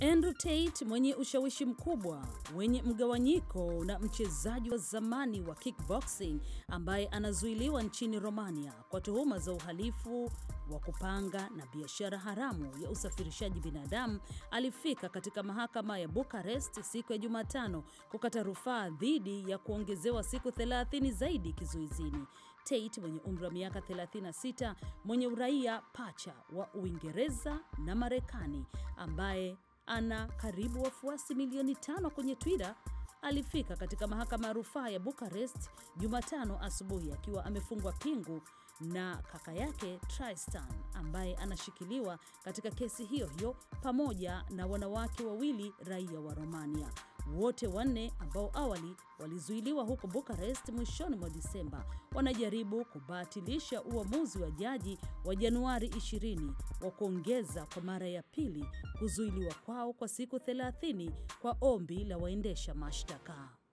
Andrew Tate mwenye ushawishi mkubwa, mwenye mgawanyiko na mchezaji wa zamani wa kickboxing ambaye anazuiliwa nchini Romania kwa tuhuma za uhalifu wa kupanga na biashara haramu ya usafirishaji binadamu alifika katika mahakama ya Bucharest siku ya Jumatano kukata rufaa dhidi ya kuongezewa siku 30 zaidi kizuizini. Tate mwenye umri wa miaka 36 mwenye uraia pacha wa Uingereza na Marekani ambaye ana karibu wafuasi milioni 5 kwenye Twitter alifika katika mahakama rufaa ya Bucharest Jumatano asubuhi akiwa amefungwa pingu na kaka yake Tristan ambaye anashikiliwa katika kesi hiyo hiyo pamoja na wanawake wawili raia wa Romania. Wote wanne ambao awali walizuiliwa huko Bucharest mwishoni mwa Disemba wanajaribu kubatilisha uamuzi wa jaji wa Januari 20 wa kuongeza kwa mara ya pili kuzuiliwa kwao kwa siku 30 kwa ombi la waendesha mashtaka.